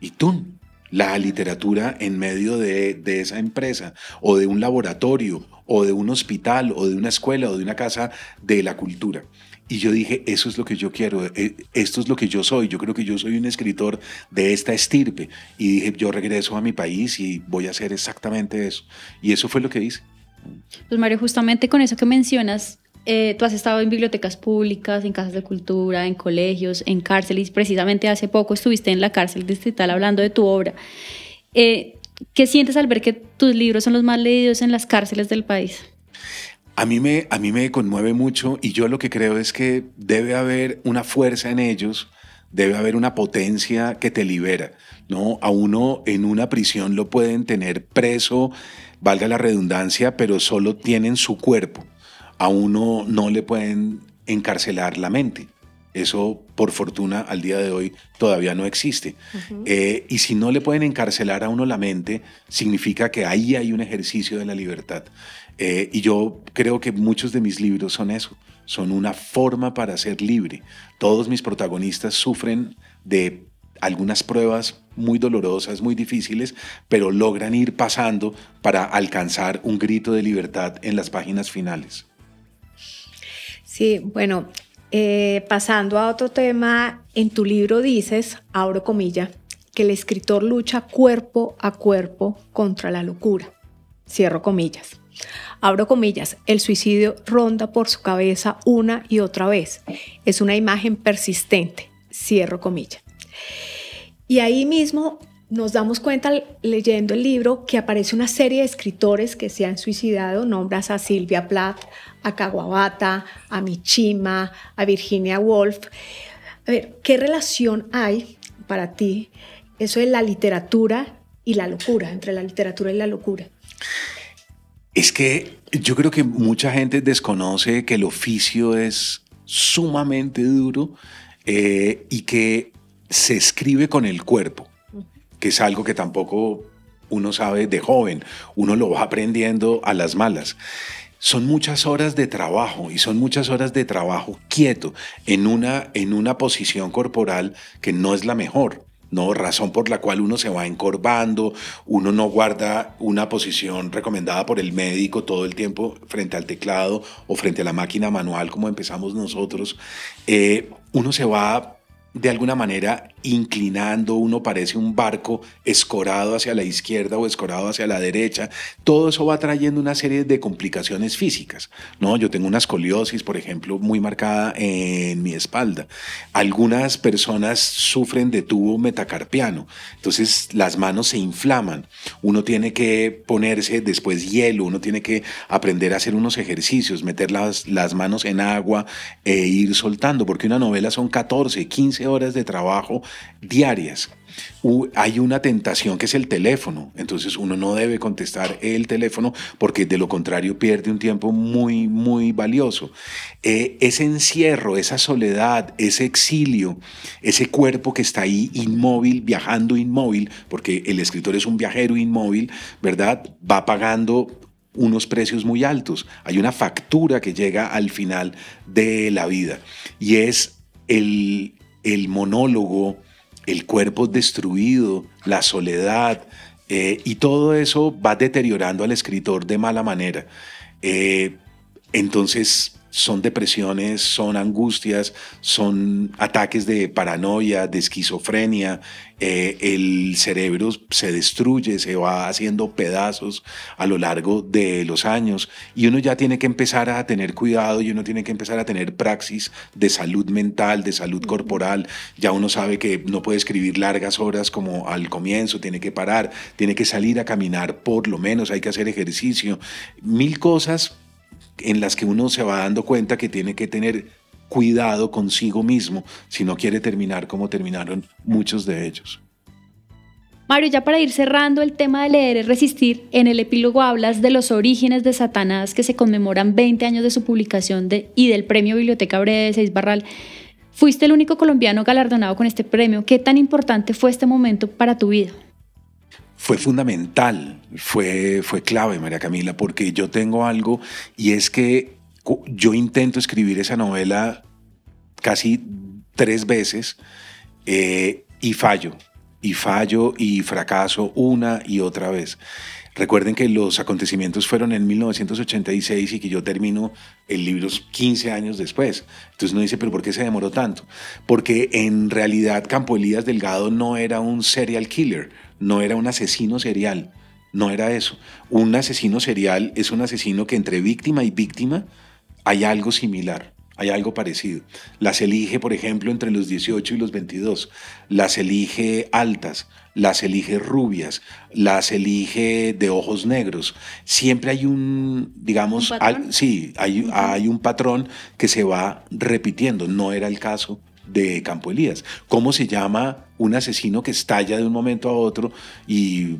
Y tú, la literatura en medio de, de esa empresa, o de un laboratorio, o de un hospital, o de una escuela, o de una casa de la cultura. Y yo dije, eso es lo que yo quiero, esto es lo que yo soy, yo creo que yo soy un escritor de esta estirpe. Y dije, yo regreso a mi país y voy a hacer exactamente eso. Y eso fue lo que hice. Pues Mario, justamente con eso que mencionas, eh, tú has estado en bibliotecas públicas, en casas de cultura, en colegios, en cárceles. Precisamente hace poco estuviste en la cárcel distrital hablando de tu obra. Eh, ¿Qué sientes al ver que tus libros son los más leídos en las cárceles del país? A mí, me, a mí me conmueve mucho, y yo lo que creo es que debe haber una fuerza en ellos, debe haber una potencia que te libera, ¿no? A uno en una prisión lo pueden tener preso, valga la redundancia, pero solo tienen su cuerpo. A uno no le pueden encarcelar la mente. Eso, por fortuna, al día de hoy todavía no existe. Uh-huh. eh, y si no le pueden encarcelar a uno la mente, significa que ahí hay un ejercicio de la libertad. Eh, y yo creo que muchos de mis libros son eso, son una forma para ser libre. Todos mis protagonistas sufren de algunas pruebas muy dolorosas, muy difíciles, pero logran ir pasando para alcanzar un grito de libertad en las páginas finales. Sí, bueno... Eh, pasando a otro tema, en tu libro dices, abro comilla, que el escritor lucha cuerpo a cuerpo contra la locura, cierro comillas. Abro comillas, el suicidio ronda por su cabeza una y otra vez, es una imagen persistente, cierro comilla. Y ahí mismo nos damos cuenta, leyendo el libro, que aparece una serie de escritores que se han suicidado. Nombras a Silvia Plath, a Kawabata, a Mishima, a Virginia Woolf. A ver, ¿qué relación hay para ti eso de la literatura y la locura, entre la literatura y la locura? Es que yo creo que mucha gente desconoce que el oficio es sumamente duro eh, y que se escribe con el cuerpo, que es algo que tampoco uno sabe de joven, uno lo va aprendiendo a las malas. Son muchas horas de trabajo, y son muchas horas de trabajo quieto, en una, en una posición corporal que no es la mejor, ¿no? Razón por la cual uno se va encorvando, uno no guarda una posición recomendada por el médico todo el tiempo frente al teclado o frente a la máquina manual como empezamos nosotros. Eh, uno se va de alguna manera inclinando, uno parece un barco escorado hacia la izquierda o escorado hacia la derecha. Todo eso va trayendo una serie de complicaciones físicas, ¿no? Yo tengo una escoliosis, por ejemplo, muy marcada en mi espalda. Algunas personas sufren de tubo metacarpiano, entonces las manos se inflaman. Uno tiene que ponerse después hielo, uno tiene que aprender a hacer unos ejercicios, meter las, las manos en agua e ir soltando, porque una novela son catorce, quince horas de trabajo diarias. Uh, hay una tentación que es el teléfono, entonces uno no debe contestar el teléfono porque de lo contrario pierde un tiempo muy, muy valioso. Eh, ese encierro, esa soledad, ese exilio, ese cuerpo que está ahí inmóvil, viajando inmóvil, porque el escritor es un viajero inmóvil, ¿verdad? Va pagando unos precios muy altos. Hay una factura que llega al final de la vida y es el, el monólogo, el cuerpo destruido, la soledad, eh, y todo eso va deteriorando al escritor de mala manera. Eh, entonces son depresiones, son angustias, son ataques de paranoia, de esquizofrenia, eh, el cerebro se destruye, se va haciendo pedazos a lo largo de los años y uno ya tiene que empezar a tener cuidado y uno tiene que empezar a tener praxis de salud mental, de salud corporal. Ya uno sabe que no puede escribir largas horas como al comienzo, tiene que parar, tiene que salir a caminar por lo menos, hay que hacer ejercicio, mil cosas en las que uno se va dando cuenta que tiene que tener cuidado consigo mismo si no quiere terminar como terminaron muchos de ellos. Mario, ya para ir cerrando el tema de Leer es resistir, en el epílogo hablas de los orígenes de Satanás, que se conmemoran veinte años de su publicación de, y del premio Biblioteca Breve de Seis Barral. Fuiste el único colombiano galardonado con este premio. ¿Qué tan importante fue este momento para tu vida? Fue fundamental, fue, fue clave, María Camila, porque yo tengo algo y es que yo intento escribir esa novela casi tres veces eh, y fallo, y fallo y fracaso una y otra vez. Recuerden que los acontecimientos fueron en mil novecientos ochenta y seis y que yo termino el libro quince años después. Entonces uno dice, ¿pero por qué se demoró tanto? Porque en realidad Campo Elías Delgado no era un serial killer, no era un asesino serial, no era eso. Un asesino serial es un asesino que entre víctima y víctima hay algo similar. Hay algo parecido. Las elige, por ejemplo, entre los dieciocho y los veintidós. Las elige altas, las elige rubias, las elige de ojos negros. Siempre hay un, digamos, ¿Un al, sí, hay, hay un patrón que se va repitiendo. No era el caso de Campo Elías. ¿Cómo se llama un asesino que estalla de un momento a otro y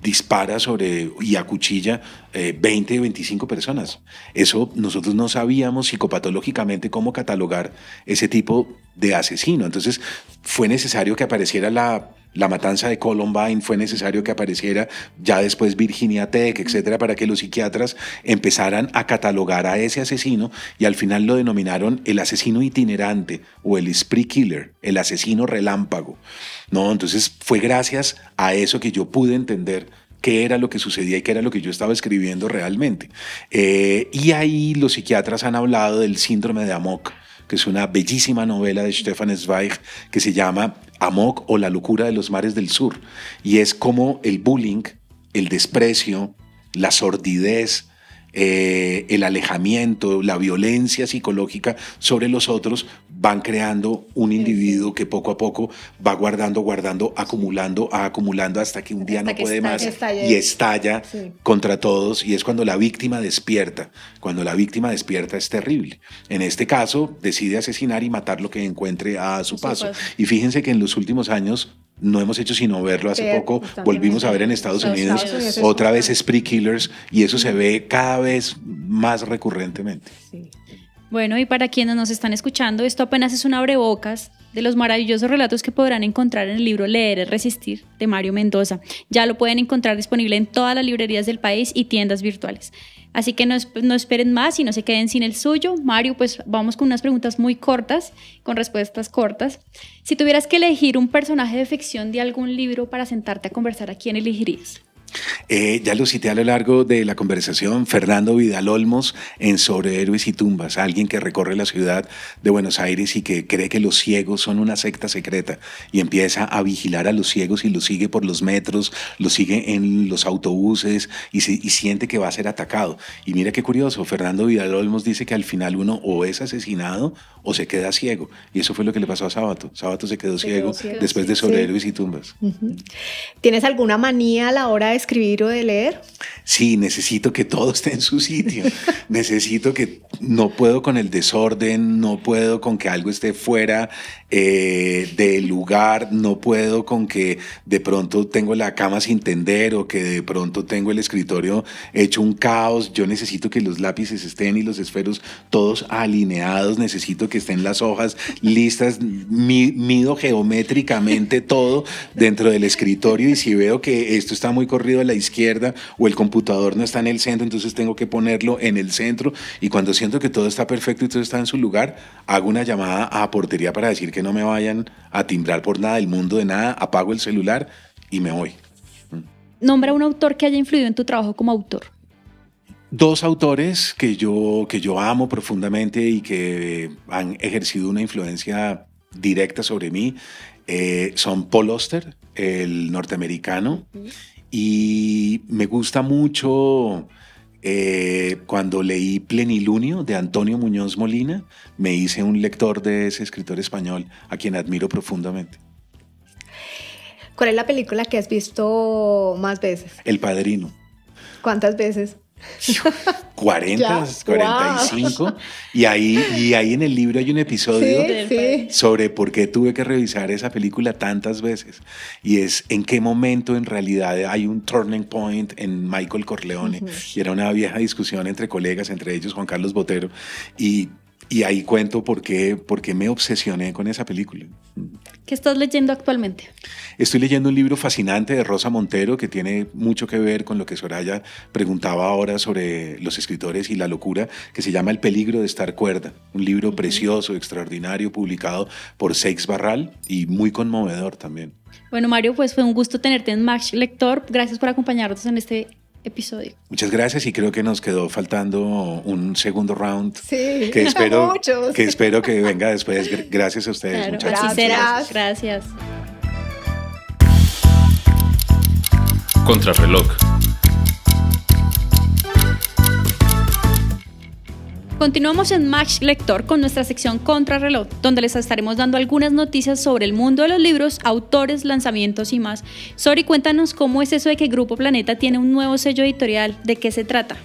dispara sobre y acuchilla eh, veinte o veinticinco personas? Eso nosotros no sabíamos psicopatológicamente cómo catalogar ese tipo de asesino. Entonces fue necesario que apareciera la, la matanza de Columbine, fue necesario que apareciera ya después Virginia Tech, etcétera, para que los psiquiatras empezaran a catalogar a ese asesino y al final lo denominaron el asesino itinerante o el spree killer, el asesino relámpago. No, entonces fue gracias a eso que yo pude entender qué era lo que sucedía y qué era lo que yo estaba escribiendo realmente. Eh, y ahí los psiquiatras han hablado del síndrome de Amok, que es una bellísima novela de Stefan Zweig que se llama Amok o la locura de los mares del sur. Y es como el bullying, el desprecio, la sordidez, eh, el alejamiento, la violencia psicológica sobre los otros van creando un individuo que poco a poco va guardando, guardando, acumulando, acumulando hasta que un día hasta no puede estalla, más estalla y estalla sí. contra todos. Y es cuando la víctima despierta. Cuando la víctima despierta es terrible. En este caso decide asesinar y matar lo que encuentre a su paso. Sí, pues. Y fíjense que en los últimos años no hemos hecho sino verlo. Hace Pero, poco volvimos a ver en Estados Unidos, Estados Unidos otra vez spree killers y eso se ve cada vez más recurrentemente. Sí. Bueno, y para quienes nos están escuchando, esto apenas es un abrebocas de los maravillosos relatos que podrán encontrar en el libro Leer es resistir de Mario Mendoza. Ya lo pueden encontrar disponible en todas las librerías del país y tiendas virtuales. Así que no, no esperen más y no se queden sin el suyo. Mario, pues vamos con unas preguntas muy cortas, con respuestas cortas. Si tuvieras que elegir un personaje de ficción de algún libro para sentarte a conversar, ¿a quién elegirías? Eh, ya lo cité a lo largo de la conversación, Fernando Vidal Olmos en Sobre héroes y tumbas, alguien que recorre la ciudad de Buenos Aires y que cree que los ciegos son una secta secreta y empieza a vigilar a los ciegos y los sigue por los metros, los sigue en los autobuses y, se, y siente que va a ser atacado. Y mira qué curioso, Fernando Vidal Olmos dice que al final uno o es asesinado o se queda ciego, y eso fue lo que le pasó a Sábato. Sábato se quedó ciego, ciego después sí, de Sobre sí. héroes y tumbas. Uh-huh. ¿Tienes alguna manía a la hora de escribir o de leer? Sí, necesito que todo esté en su sitio. Necesito que no puedo con el desorden, no puedo con que algo esté fuera eh, del lugar, no puedo con que de pronto tengo la cama sin tender o que de pronto tengo el escritorio hecho un caos. Yo necesito que los lápices estén y los esferos todos alineados, necesito que estén las hojas listas, mi, mido geométricamente todo dentro del escritorio, y si veo que esto está muy corrido a la izquierda o el computador no está en el centro, entonces tengo que ponerlo en el centro, y cuando siento que todo está perfecto y todo está en su lugar, hago una llamada a portería para decir que no me vayan a timbrar por nada del mundo, de nada, apago el celular y me voy. Nombra un autor que haya influido en tu trabajo como autor. Dos autores que yo, que yo amo profundamente y que han ejercido una influencia directa sobre mí eh, son Paul Auster, el norteamericano, y me gusta mucho... Eh, cuando leí Plenilunio de Antonio Muñoz Molina, me hice un lector de ese escritor español a quien admiro profundamente. ¿Cuál es la película que has visto más veces? El Padrino. ¿Cuántas veces? cuarenta, cuarenta y cinco. Wow. Y, ahí, y ahí en el libro hay un episodio sí, sí. sobre por qué tuve que revisar esa película tantas veces, y es en qué momento en realidad hay un turning point en Michael Corleone. Uh-huh. Y era una vieja discusión entre colegas, entre ellos Juan Carlos Botero, y, y ahí cuento por qué, por qué me obsesioné con esa película. ¿Qué estás leyendo actualmente? Estoy leyendo un libro fascinante de Rosa Montero que tiene mucho que ver con lo que Soraya preguntaba ahora sobre los escritores y la locura, que se llama El peligro de estar cuerda. Un libro precioso, extraordinario, publicado por Seix Barral y muy conmovedor también. Bueno, Mario, pues fue un gusto tenerte en Max Lector. Gracias por acompañarnos en este episodio. Muchas gracias, y creo que nos quedó faltando un segundo round sí, que, espero, que espero que venga después. Gracias a ustedes. Claro, muchas gracias. Gracias. Contrarreloj. Continuamos en Max Lector con nuestra sección Contrarreloj, donde les estaremos dando algunas noticias sobre el mundo de los libros, autores, lanzamientos y más. Sori, cuéntanos cómo es eso de que Grupo Planeta tiene un nuevo sello editorial. ¿De qué se trata?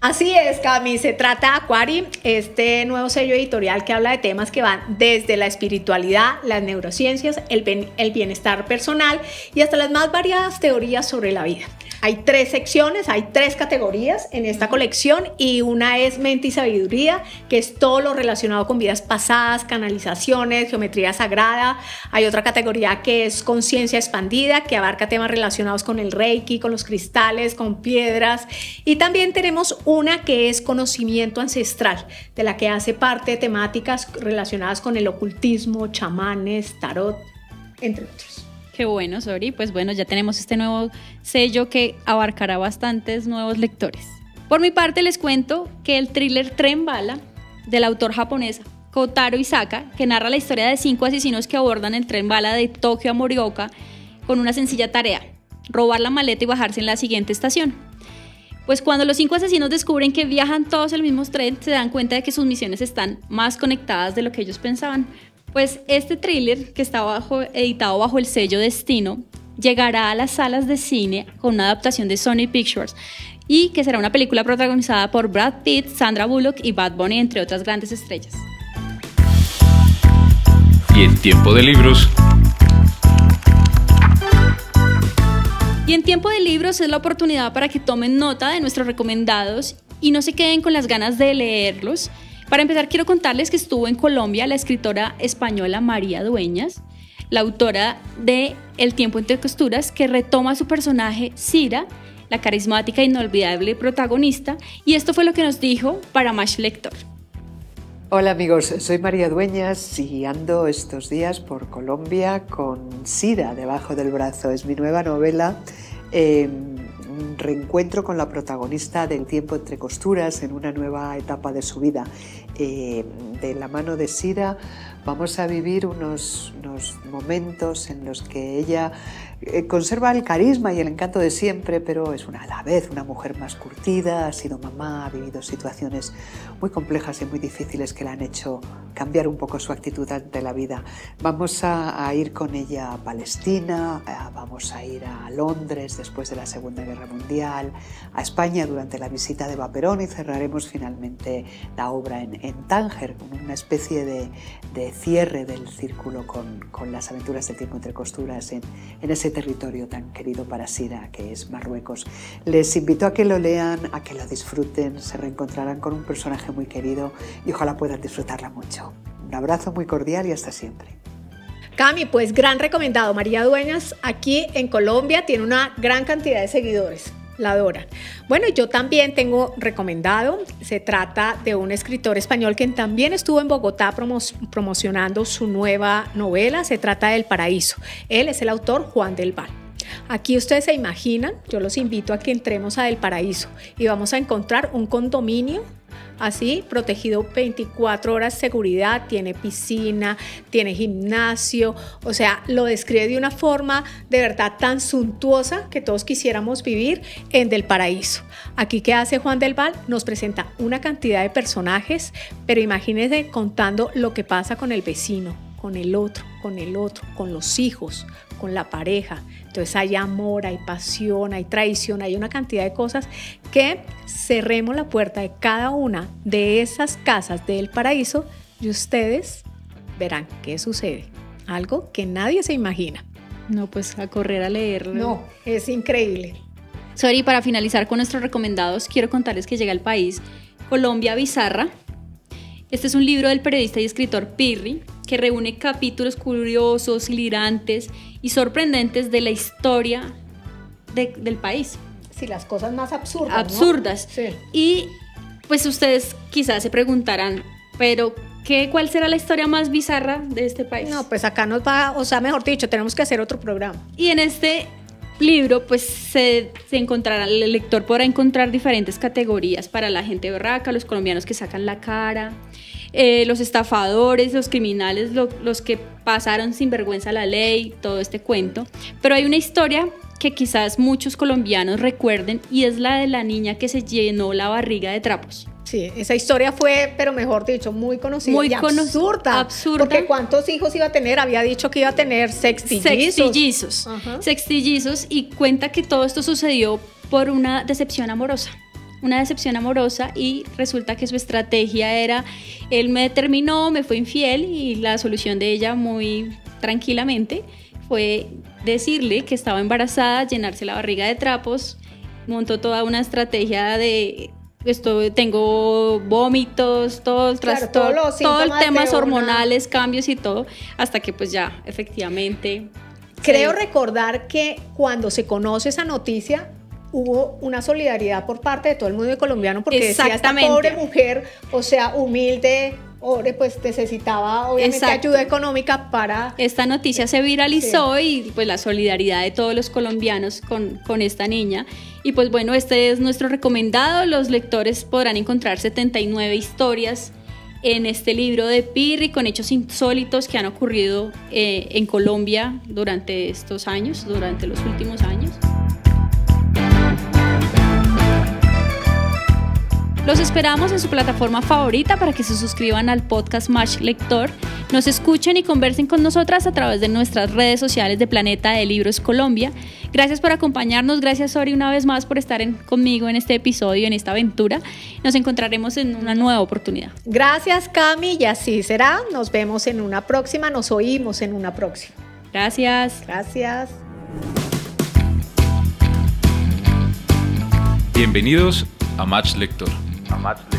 Así es, Cami, se trata de Acuari, este nuevo sello editorial que habla de temas que van desde la espiritualidad, las neurociencias, el, ben, el bienestar personal y hasta las más variadas teorías sobre la vida. Hay tres secciones, hay tres categorías en esta colección, y una es mente y sabiduría, que es todo lo relacionado con vidas pasadas, canalizaciones, geometría sagrada. Hay otra categoría que es conciencia expandida, que abarca temas relacionados con el reiki, con los cristales, con piedras, y también tenemos una que es conocimiento ancestral, de la que hace parte temáticas relacionadas con el ocultismo, chamanes, tarot, entre otros. Qué bueno, Sori. Pues bueno, ya tenemos este nuevo sello que abarcará bastantes nuevos lectores. Por mi parte, les cuento que el thriller Tren Bala, del autor japonés Kotaro Isaka, que narra la historia de cinco asesinos que abordan el tren bala de Tokio a Morioka con una sencilla tarea: robar la maleta y bajarse en la siguiente estación. Pues cuando los cinco asesinos descubren que viajan todos en el mismo tren, se dan cuenta de que sus misiones están más conectadas de lo que ellos pensaban. Pues este thriller, que está bajo, editado bajo el sello Destino, llegará a las salas de cine con una adaptación de Sony Pictures, y que será una película protagonizada por Brad Pitt, Sandra Bullock y Bad Bunny, entre otras grandes estrellas. Y en tiempo de libros... Y en tiempo de libros es la oportunidad para que tomen nota de nuestros recomendados y no se queden con las ganas de leerlos. Para empezar, quiero contarles que estuvo en Colombia la escritora española María Dueñas, la autora de El tiempo entre costuras, que retoma a su personaje Sira, la carismática e inolvidable protagonista, y esto fue lo que nos dijo para Mash Lector. Hola amigos, soy María Dueñas y ando estos días por Colombia con Sira debajo del brazo. Es mi nueva novela, eh, un reencuentro con la protagonista del tiempo entre costuras en una nueva etapa de su vida. Eh, de la mano de Sira vamos a vivir unos, unos momentos en los que ella conserva el carisma y el encanto de siempre, pero es una, a la vez una mujer más curtida, ha sido mamá, ha vivido situaciones muy complejas y muy difíciles que la han hecho cambiar un poco su actitud ante la vida. Vamos a, a ir con ella a Palestina, a, vamos a ir a Londres después de la Segunda Guerra Mundial, a España durante la visita de Vaperón, y cerraremos finalmente la obra en, en Tánger, con una especie de, de eh, cierre del círculo con, con las aventuras del tiempo entre costuras en, en ese territorio tan querido para Sira, que es Marruecos. Les invito a que lo lean, a que lo disfruten, se reencontrarán con un personaje muy querido y ojalá puedan disfrutarla mucho. Un abrazo muy cordial y hasta siempre. Cami, pues gran recomendado. María Dueñas aquí en Colombia tiene una gran cantidad de seguidores. La adoran. Bueno, yo también tengo recomendado, se trata de un escritor español que también estuvo en Bogotá promo promocionando su nueva novela, se trata del Paraíso. Él es el autor Juan del Val. Aquí ustedes se imaginan, yo los invito a que entremos a El Paraíso y vamos a encontrar un condominio así, protegido veinticuatro horas seguridad, tiene piscina, tiene gimnasio, o sea, lo describe de una forma de verdad tan suntuosa que todos quisiéramos vivir en Del Paraíso. Aquí, ¿qué hace Juan del Val? Nos presenta una cantidad de personajes, pero imagínense contando lo que pasa con el vecino, con el otro, con el otro, con los hijos, con la pareja. Entonces hay amor, hay pasión, hay traición, hay una cantidad de cosas que cerremos la puerta de cada una de esas casas del Paraíso y ustedes verán qué sucede. Algo que nadie se imagina. No, pues a correr a leerlo. No, es increíble. Sorry, para finalizar con nuestros recomendados, quiero contarles que llega al país Colombia Bizarra. Este es un libro del periodista y escritor Pirri, que reúne capítulos curiosos, delirantes y sorprendentes de la historia de, del país. Sí, las cosas más absurdas. Absurdas. ¿No? Sí. Y pues ustedes quizás se preguntarán, pero ¿qué, cuál será la historia más bizarra de este país? No, pues acá nos va, o sea, mejor dicho, tenemos que hacer otro programa. Y en este libro, pues se, se encontrará, el lector podrá encontrar diferentes categorías para la gente berraca, los colombianos que sacan la cara, Eh, los estafadores, los criminales, lo, los que pasaron sin vergüenza la ley, todo este cuento. Pero hay una historia que quizás muchos colombianos recuerden y es la de la niña que se llenó la barriga de trapos. Sí, esa historia fue, pero mejor dicho, muy conocida, muy y absurda, absurda, porque ¿cuántos hijos iba a tener? Había dicho que iba a tener sextillizos. Sextillizos, ajá. Sextillizos, y cuenta que todo esto sucedió por una decepción amorosa. Una decepción amorosa y resulta que su estrategia era, él me terminó, me fue infiel, y la solución de ella muy tranquilamente fue decirle que estaba embarazada, llenarse la barriga de trapos, montó toda una estrategia de esto, tengo vómitos, todo el claro, trastorno, todo el temas hormonales, una... cambios y todo, hasta que pues ya efectivamente... Creo se... recordar que cuando se conoce esa noticia... hubo una solidaridad por parte de todo el mundo colombiano porque decía esta pobre mujer, o sea, humilde, pobre, pues necesitaba obviamente Exacto. ayuda económica para... Esta noticia se viralizó sí. y pues la solidaridad de todos los colombianos con, con esta niña. Y pues bueno, este es nuestro recomendado. Los lectores podrán encontrar setenta y nueve historias en este libro de Pirri con hechos insólitos que han ocurrido eh, en Colombia durante estos años, durante los últimos años. Los esperamos en su plataforma favorita para que se suscriban al podcast Match Lector, nos escuchen y conversen con nosotras a través de nuestras redes sociales de Planeta de Libros Colombia. Gracias por acompañarnos, gracias Sori una vez más por estar en, conmigo en este episodio, en esta aventura. Nos encontraremos en una nueva oportunidad. Gracias Cami, y así será. Nos vemos en una próxima, nos oímos en una próxima. Gracias. Gracias. Bienvenidos a Match Lector. A Match Lector.